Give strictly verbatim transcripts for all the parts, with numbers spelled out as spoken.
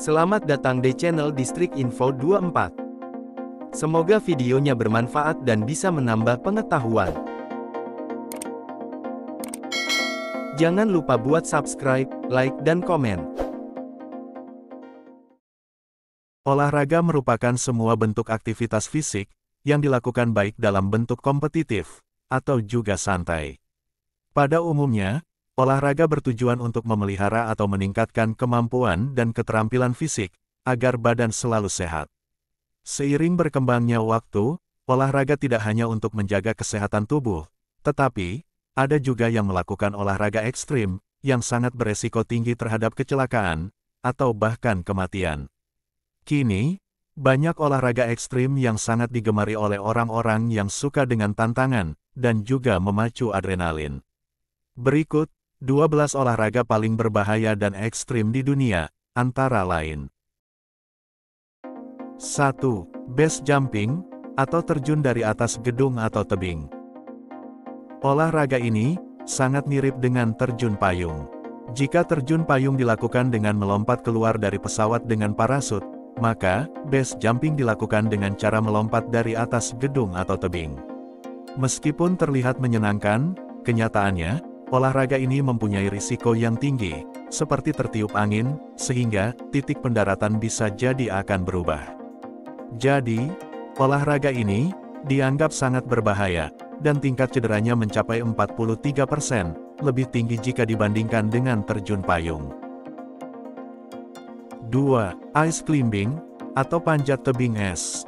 Selamat datang di channel Distrik Info dua puluh empat. Semoga videonya bermanfaat dan bisa menambah pengetahuan. Jangan lupa buat subscribe, like, dan komen. Olahraga merupakan semua bentuk aktivitas fisik yang dilakukan baik dalam bentuk kompetitif atau juga santai. Pada umumnya, olahraga bertujuan untuk memelihara atau meningkatkan kemampuan dan keterampilan fisik, agar badan selalu sehat. Seiring berkembangnya waktu, olahraga tidak hanya untuk menjaga kesehatan tubuh, tetapi ada juga yang melakukan olahraga ekstrim, yang sangat beresiko tinggi terhadap kecelakaan, atau bahkan kematian. Kini, banyak olahraga ekstrim yang sangat digemari oleh orang-orang yang suka dengan tantangan, dan juga memacu adrenalin. Berikut, dua belas olahraga paling berbahaya dan ekstrim di dunia, antara lain. satu. Base Jumping, atau terjun dari atas gedung atau tebing. Olahraga ini, sangat mirip dengan terjun payung. Jika terjun payung dilakukan dengan melompat keluar dari pesawat dengan parasut, maka, base jumping dilakukan dengan cara melompat dari atas gedung atau tebing. Meskipun terlihat menyenangkan, kenyataannya, olahraga ini mempunyai risiko yang tinggi, seperti tertiup angin, sehingga titik pendaratan bisa jadi akan berubah. Jadi, olahraga ini dianggap sangat berbahaya, dan tingkat cederanya mencapai empat puluh tiga persen, lebih tinggi jika dibandingkan dengan terjun payung. dua. Ice climbing, atau panjat tebing es.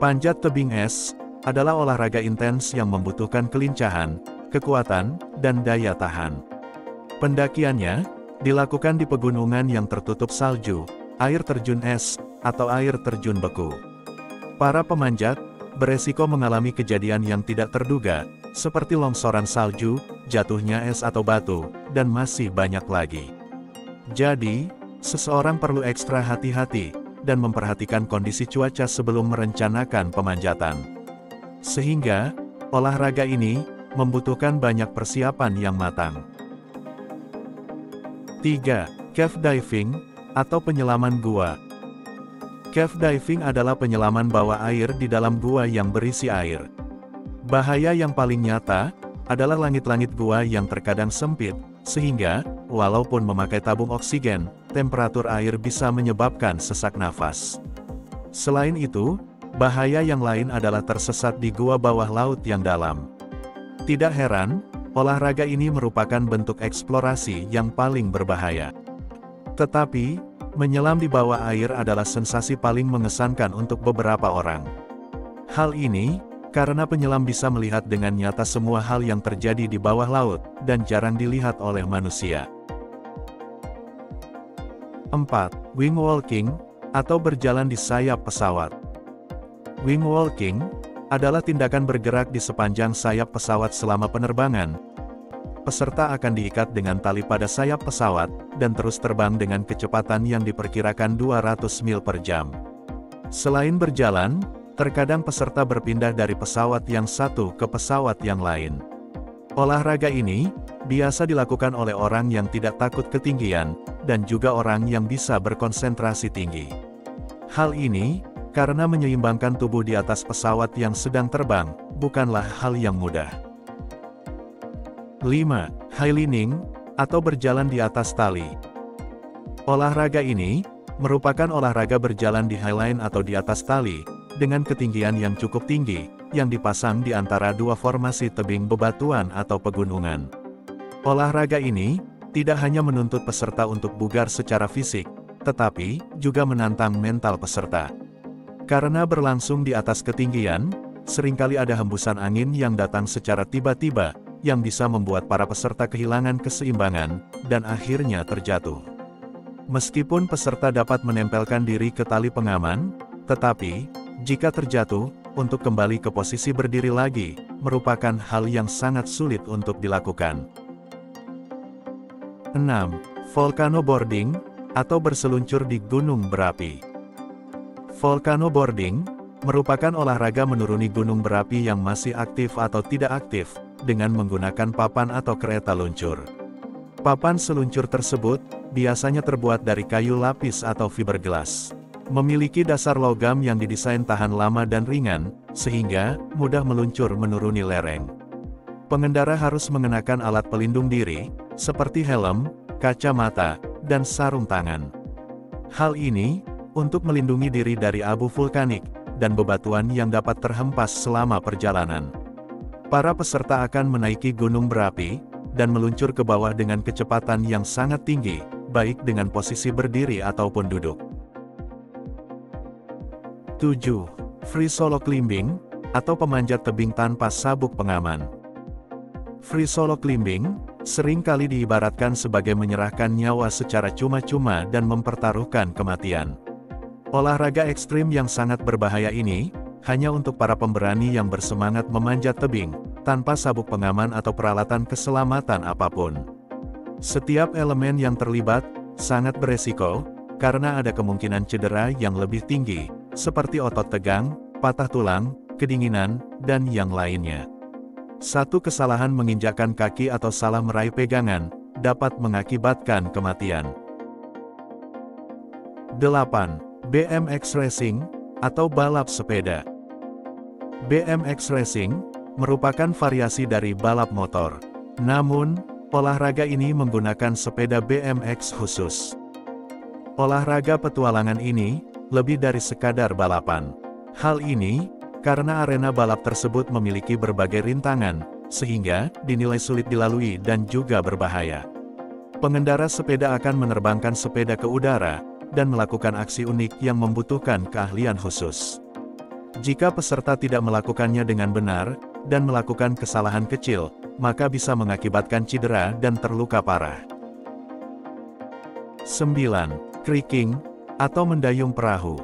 Panjat tebing es adalah olahraga intens yang membutuhkan kelincahan, kekuatan, dan daya tahan. Pendakiannya dilakukan di pegunungan yang tertutup salju, air terjun es, atau air terjun beku. Para pemanjat beresiko mengalami kejadian yang tidak terduga, seperti longsoran salju, jatuhnya es atau batu, dan masih banyak lagi. Jadi, seseorang perlu ekstra hati-hati dan memperhatikan kondisi cuaca sebelum merencanakan pemanjatan. Sehingga, olahraga ini membutuhkan banyak persiapan yang matang. tiga. Cave Diving, atau penyelaman gua. Cave diving adalah penyelaman bawah air di dalam gua yang berisi air. Bahaya yang paling nyata adalah langit-langit gua yang terkadang sempit, sehingga, walaupun memakai tabung oksigen, temperatur air bisa menyebabkan sesak nafas. Selain itu, bahaya yang lain adalah tersesat di gua bawah laut yang dalam. Tidak heran, olahraga ini merupakan bentuk eksplorasi yang paling berbahaya. Tetapi, menyelam di bawah air adalah sensasi paling mengesankan untuk beberapa orang. Hal ini, karena penyelam bisa melihat dengan nyata semua hal yang terjadi di bawah laut, dan jarang dilihat oleh manusia. empat. Wing walking, atau berjalan di sayap pesawat. Wing walking adalah tindakan bergerak di sepanjang sayap pesawat selama penerbangan. Peserta akan diikat dengan tali pada sayap pesawat, dan terus terbang dengan kecepatan yang diperkirakan dua ratus mil per jam. Selain berjalan, terkadang peserta berpindah dari pesawat yang satu ke pesawat yang lain. Olahraga ini biasa dilakukan oleh orang yang tidak takut ketinggian, dan juga orang yang bisa berkonsentrasi tinggi. Hal ini karena menyeimbangkan tubuh di atas pesawat yang sedang terbang, bukanlah hal yang mudah. lima. Highlining, atau berjalan di atas tali. Olahraga ini merupakan olahraga berjalan di highline atau di atas tali, dengan ketinggian yang cukup tinggi, yang dipasang di antara dua formasi tebing bebatuan atau pegunungan. Olahraga ini tidak hanya menuntut peserta untuk bugar secara fisik, tetapi juga menantang mental peserta. Karena berlangsung di atas ketinggian, seringkali ada hembusan angin yang datang secara tiba-tiba, yang bisa membuat para peserta kehilangan keseimbangan, dan akhirnya terjatuh. Meskipun peserta dapat menempelkan diri ke tali pengaman, tetapi, jika terjatuh, untuk kembali ke posisi berdiri lagi, merupakan hal yang sangat sulit untuk dilakukan. enam. Volcano boarding, atau berseluncur di gunung berapi. Volcano boarding merupakan olahraga menuruni gunung berapi yang masih aktif atau tidak aktif, dengan menggunakan papan atau kereta luncur. Papan seluncur tersebut, biasanya terbuat dari kayu lapis atau fiberglass. Memiliki dasar logam yang didesain tahan lama dan ringan, sehingga mudah meluncur menuruni lereng. Pengendara harus mengenakan alat pelindung diri, seperti helm, kacamata, dan sarung tangan. Hal ini, untuk melindungi diri dari abu vulkanik, dan bebatuan yang dapat terhempas selama perjalanan. Para peserta akan menaiki gunung berapi, dan meluncur ke bawah dengan kecepatan yang sangat tinggi, baik dengan posisi berdiri ataupun duduk. tujuh. Free solo climbing, atau pemanjat tebing tanpa sabuk pengaman. Free solo climbing, seringkali diibaratkan sebagai menyerahkan nyawa secara cuma-cuma dan mempertaruhkan kematian. Olahraga ekstrim yang sangat berbahaya ini, hanya untuk para pemberani yang bersemangat memanjat tebing, tanpa sabuk pengaman atau peralatan keselamatan apapun. Setiap elemen yang terlibat, sangat beresiko, karena ada kemungkinan cedera yang lebih tinggi, seperti otot tegang, patah tulang, kedinginan, dan yang lainnya. Satu kesalahan menginjakan kaki atau salah meraih pegangan, dapat mengakibatkan kematian. delapan. B M X racing, atau balap sepeda. B M X racing, merupakan variasi dari balap motor. Namun, olahraga ini menggunakan sepeda B M X khusus. Olahraga petualangan ini, lebih dari sekadar balapan. Hal ini, karena arena balap tersebut memiliki berbagai rintangan, sehingga dinilai sulit dilalui dan juga berbahaya. Pengendara sepeda akan menerbangkan sepeda ke udara, dan melakukan aksi unik yang membutuhkan keahlian khusus. Jika peserta tidak melakukannya dengan benar, dan melakukan kesalahan kecil, maka bisa mengakibatkan cedera dan terluka parah. sembilan. Creeking, atau mendayung perahu.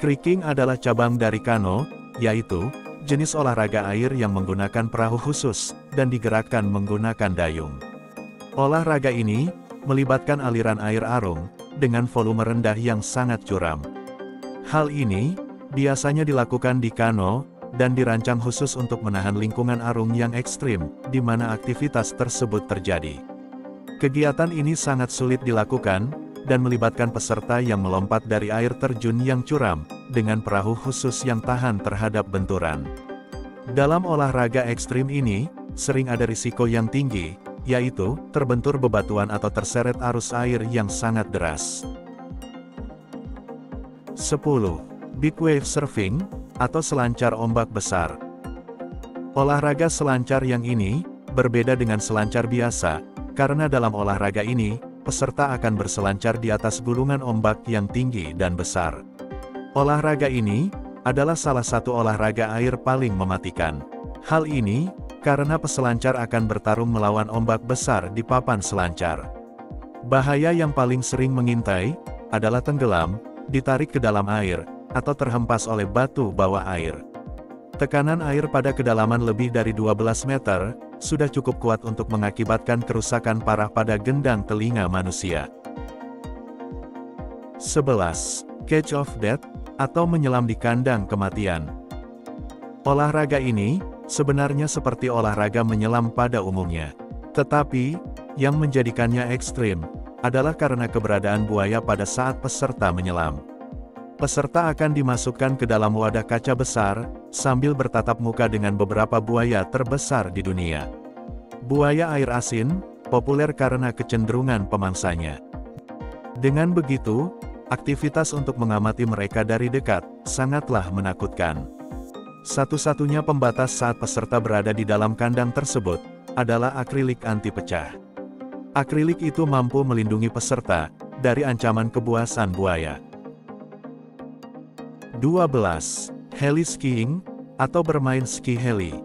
Creeking adalah cabang dari kano, yaitu, jenis olahraga air yang menggunakan perahu khusus, dan digerakkan menggunakan dayung. Olahraga ini, melibatkan aliran air arung, dengan volume rendah yang sangat curam. Hal ini, biasanya dilakukan di kano, dan dirancang khusus untuk menahan lingkungan arung yang ekstrim, di mana aktivitas tersebut terjadi. Kegiatan ini sangat sulit dilakukan, dan melibatkan peserta yang melompat dari air terjun yang curam, dengan perahu khusus yang tahan terhadap benturan. Dalam olahraga ekstrim ini, sering ada risiko yang tinggi, yaitu, terbentur bebatuan atau terseret arus air yang sangat deras. sepuluh. Big wave surfing, atau selancar ombak besar. Olahraga selancar yang ini, berbeda dengan selancar biasa, karena dalam olahraga ini, peserta akan berselancar di atas gulungan ombak yang tinggi dan besar. Olahraga ini, adalah salah satu olahraga air paling mematikan. Hal ini, karena peselancar akan bertarung melawan ombak besar di papan selancar. Bahaya yang paling sering mengintai, adalah tenggelam, ditarik ke dalam air, atau terhempas oleh batu bawah air. Tekanan air pada kedalaman lebih dari dua belas meter, sudah cukup kuat untuk mengakibatkan kerusakan parah pada gendang telinga manusia. sebelas. Catch of death, atau menyelam di kandang kematian. Olahraga ini, sebenarnya seperti olahraga menyelam pada umumnya. Tetapi, yang menjadikannya ekstrim, adalah karena keberadaan buaya pada saat peserta menyelam. Peserta akan dimasukkan ke dalam wadah kaca besar, sambil bertatap muka dengan beberapa buaya terbesar di dunia. Buaya air asin, populer karena kecenderungan pemangsanya. Dengan begitu, aktivitas untuk mengamati mereka dari dekat, sangatlah menakutkan. Satu-satunya pembatas saat peserta berada di dalam kandang tersebut, adalah akrilik anti pecah. Akrilik itu mampu melindungi peserta, dari ancaman kebuasan buaya. dua belas. Heli skiing, atau bermain ski heli.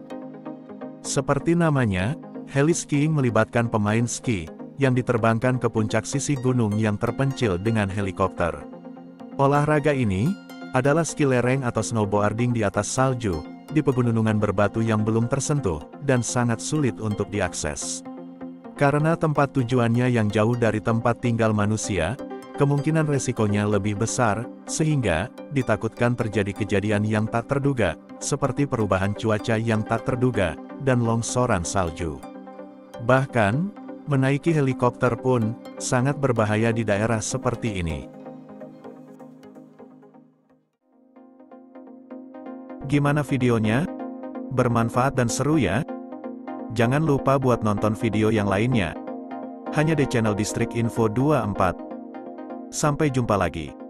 Seperti namanya, heli skiing melibatkan pemain ski, yang diterbangkan ke puncak sisi gunung yang terpencil dengan helikopter. Olahraga ini, adalah ski lereng atau snowboarding di atas salju, di pegunungan berbatu yang belum tersentuh, dan sangat sulit untuk diakses. Karena tempat tujuannya yang jauh dari tempat tinggal manusia, kemungkinan resikonya lebih besar, sehingga, ditakutkan terjadi kejadian yang tak terduga, seperti perubahan cuaca yang tak terduga, dan longsoran salju. Bahkan, Menaiki helikopter pun sangat berbahaya di daerah seperti ini. Gimana videonya? Bermanfaat dan seru ya? Jangan lupa buat nonton video yang lainnya. Hanya di channel Distrik Info dua puluh empat. Sampai jumpa lagi.